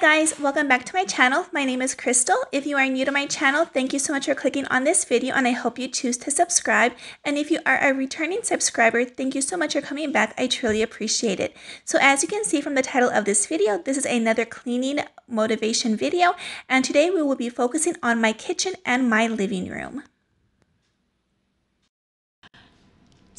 Hi guys, welcome back to my channel. My name is Crystal. If you are new to my channel, thank you so much for clicking on this video and I hope you choose to subscribe. And if you are a returning subscriber, thank you so much for coming back. I truly appreciate it. So as you can see from the title of this video, this is another cleaning motivation video. And today we will be focusing on my kitchen and my living room.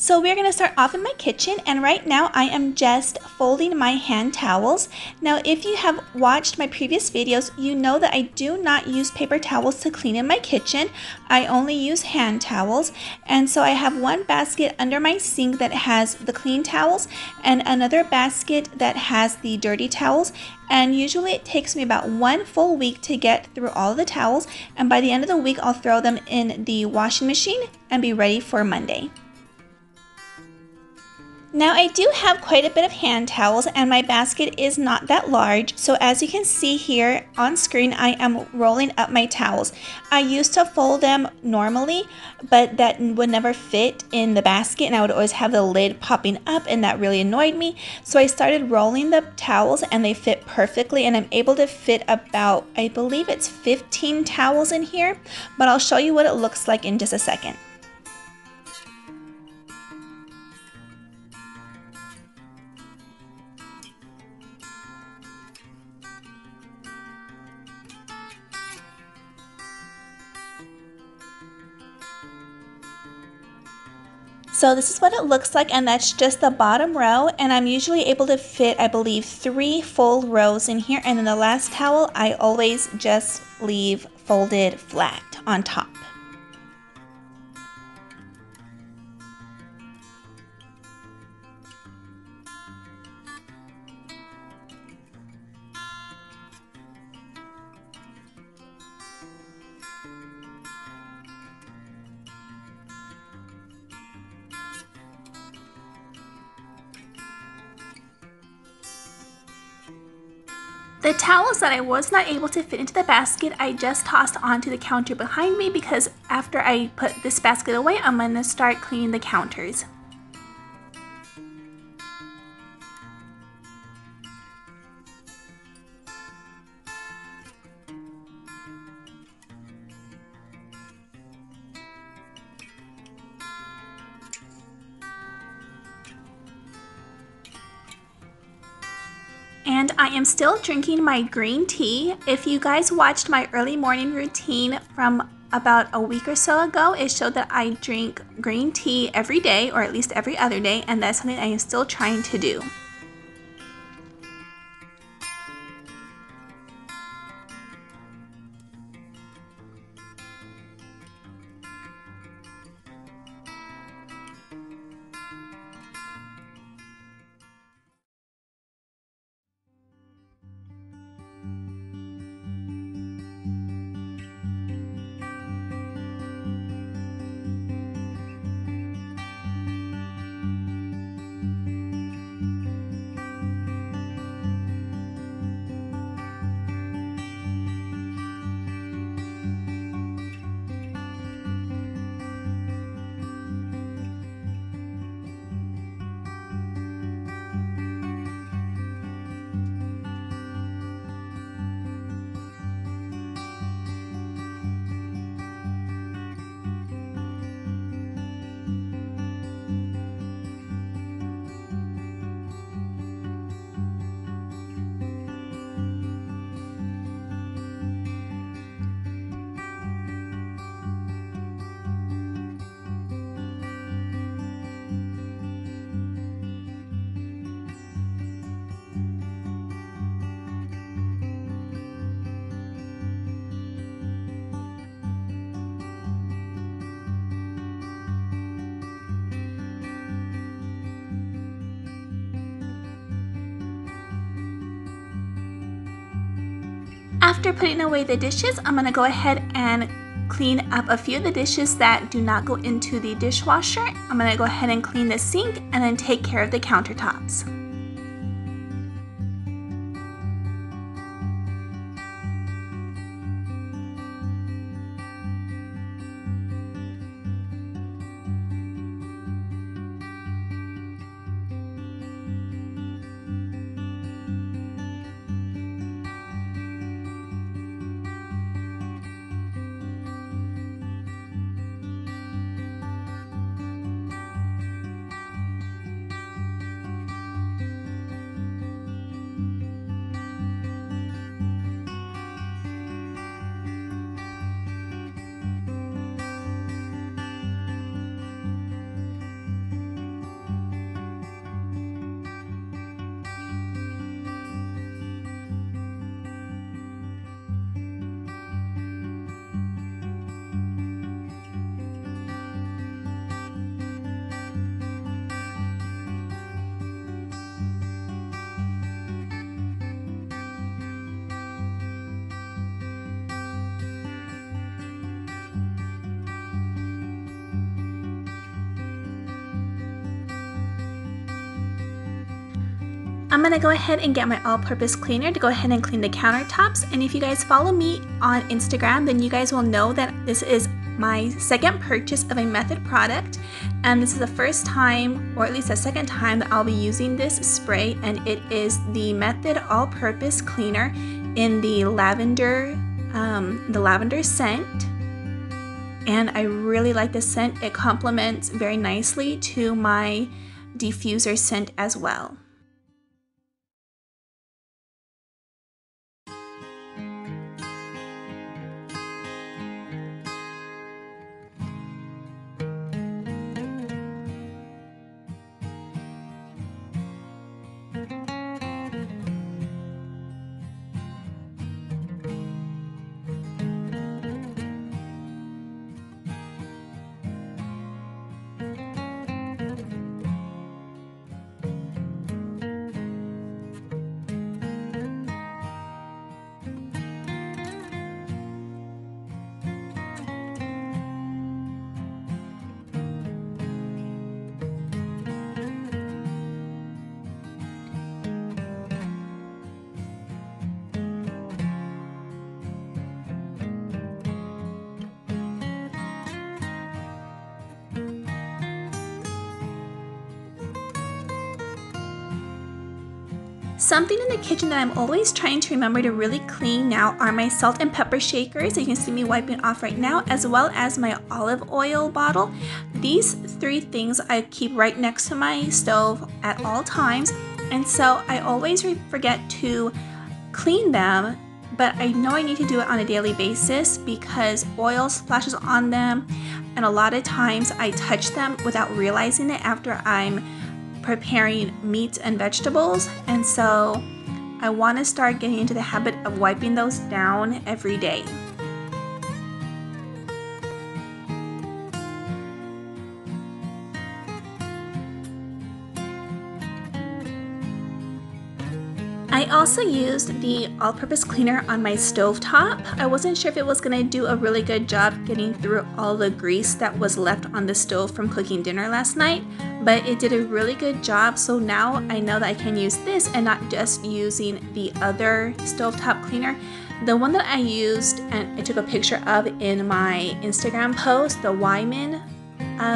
So we're going to start off in my kitchen, and right now I am just folding my hand towels. Now if you have watched my previous videos, you know that I do not use paper towels to clean in my kitchen. I only use hand towels, and so I have one basket under my sink that has the clean towels and another basket that has the dirty towels. And usually it takes me about one full week to get through all the towels, and by the end of the week I'll throw them in the washing machine and be ready for Monday. Now I do have quite a bit of hand towels and my basket is not that large, so as you can see here on screen I am rolling up my towels. I used to fold them normally, but that would never fit in the basket and I would always have the lid popping up and that really annoyed me. So I started rolling the towels and they fit perfectly, and I'm able to fit about, I believe it's 15 towels in here, but I'll show you what it looks like in just a second. So this is what it looks like, and that's just the bottom row, and I'm usually able to fit, I believe, 3 full rows in here, and then the last towel I always just leave folded flat on top. The towels that I was not able to fit into the basket, I just tossed onto the counter behind me, because after I put this basket away, I'm going to start cleaning the counters. And I am still drinking my green tea. If you guys watched my early morning routine from about a week or so ago, it showed that I drink green tea every day, or at least every other day, and that's something I am still trying to do. After putting away the dishes, I'm going to go ahead and clean up a few of the dishes that do not go into the dishwasher. I'm going to go ahead and clean the sink and then take care of the countertops. I'm gonna go ahead and get my all-purpose cleaner to go ahead and clean the countertops. And if you guys follow me on Instagram, then you guys will know that this is my second purchase of a Method product, and this is the first time, or at least the second time, that I'll be using this spray, and it is the Method all-purpose cleaner in the lavender scent. And I really like this scent. It complements very nicely to my diffuser scent as well. Something in the kitchen that I'm always trying to remember to really clean now are my salt and pepper shakers. So you can see me wiping off right now, as well as my olive oil bottle. These three things I keep right next to my stove at all times, and so I always forget to clean them, but I know I need to do it on a daily basis because oil splashes on them, and a lot of times I touch them without realizing it after I'm preparing meats and vegetables. And so I want to start getting into the habit of wiping those down every day. I also used the all-purpose cleaner on my stovetop. I wasn't sure if it was gonna do a really good job getting through all the grease that was left on the stove from cooking dinner last night, but it did a really good job. So now I know that I can use this and not just using the other stovetop cleaner. The one that I used and I took a picture of in my Instagram post, the Wyman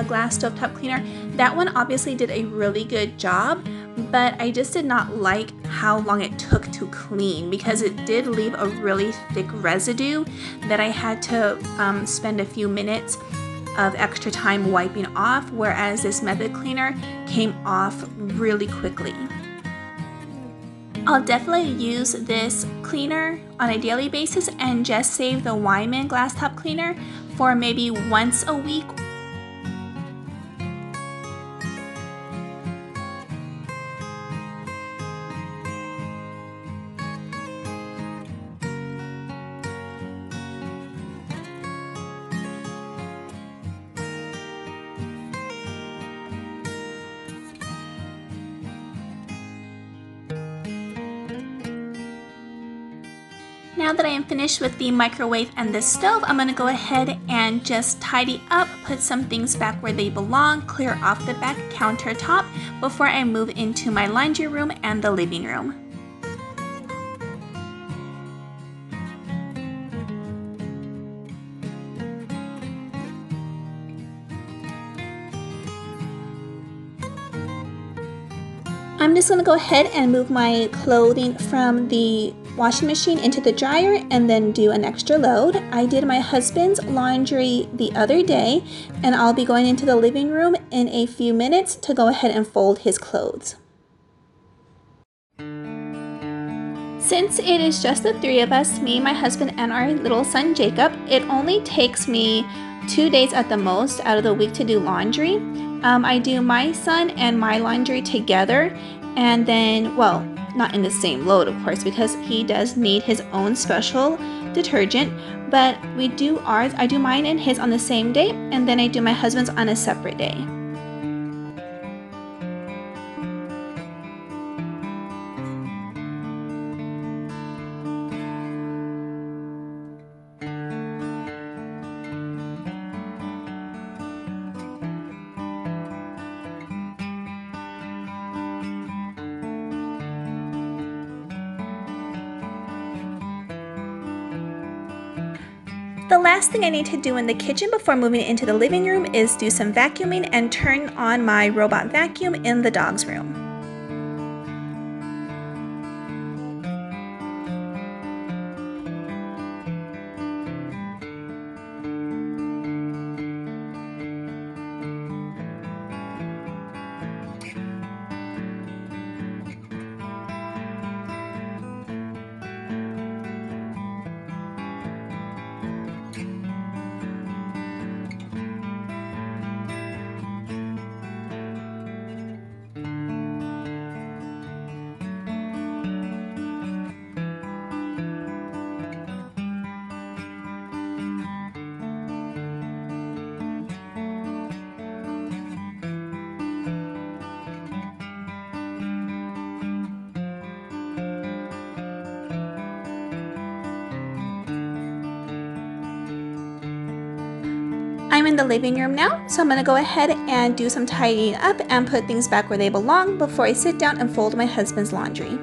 glass stovetop cleaner, that one obviously did a really good job, but I just did not like how long it took to clean because it did leave a really thick residue that I had to spend a few minutes of extra time wiping off, whereas this Method cleaner came off really quickly. I'll definitely use this cleaner on a daily basis and just save the Wyman glass top cleaner for maybe once a week. Now that I am finished with the microwave and the stove, I'm going to go ahead and just tidy up, put some things back where they belong, clear off the back countertop before I move into my laundry room and the living room. I'm just going to go ahead and move my clothing from the washing machine into the dryer and then do an extra load. I did my husband's laundry the other day, and I'll be going into the living room in a few minutes to go ahead and fold his clothes. Since it is just the three of us, me, my husband, and our little son Jacob, it only takes me 2 days at the most out of the week to do laundry. I do my son and my laundry together, and then, well, not in the same load, of course, because he does need his own special detergent, but we do ours, I do mine and his on the same day, and then I do my husband's on a separate day. The last thing I need to do in the kitchen before moving into the living room is do some vacuuming and turn on my robot vacuum in the dog's room. I'm in the living room now, so I'm going to go ahead and do some tidying up and put things back where they belong before I sit down and fold my husband's laundry.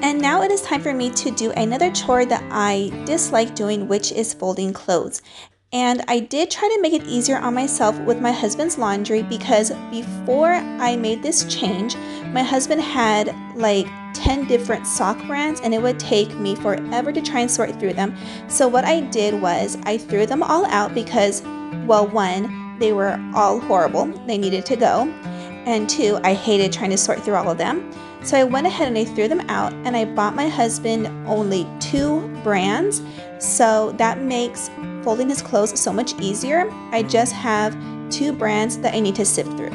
And now it is time for me to do another chore that I dislike doing, which is folding clothes. And I did try to make it easier on myself with my husband's laundry, because before I made this change, my husband had like 10 different sock brands and it would take me forever to try and sort through them. So what I did was I threw them all out because, well, one, they were all horrible. They needed to go. And two, I hated trying to sort through all of them. So I went ahead and I threw them out, and I bought my husband only 2 brands. So that makes folding his clothes so much easier. I just have 2 brands that I need to sift through.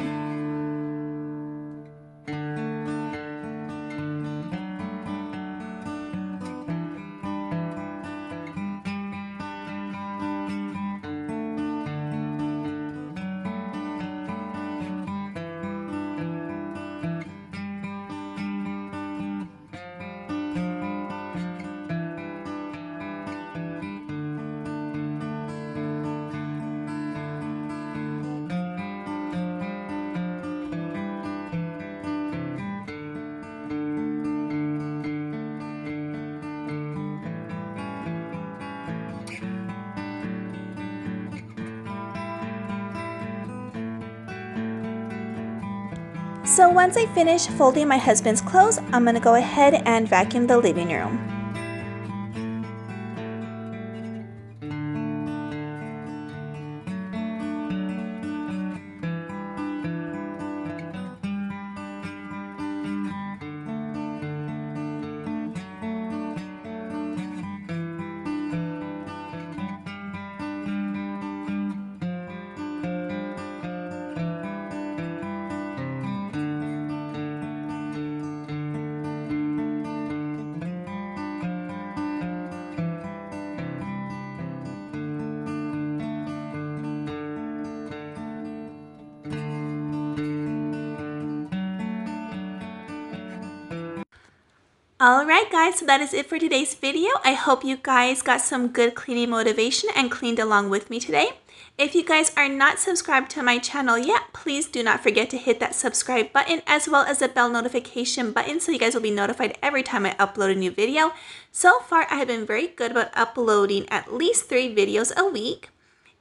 So once I finish folding my husband's clothes, I'm going to go ahead and vacuum the living room. Alright guys, so that is it for today's video. I hope you guys got some good cleaning motivation and cleaned along with me today. If you guys are not subscribed to my channel yet, please do not forget to hit that subscribe button as well as the bell notification button so you guys will be notified every time I upload a new video. So far, I have been very good about uploading at least 3 videos a week.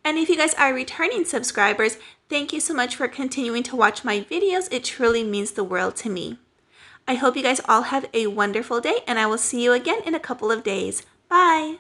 And if you guys are returning subscribers, thank you so much for continuing to watch my videos. It truly means the world to me. I hope you guys all have a wonderful day, and I will see you again in a couple of days. Bye!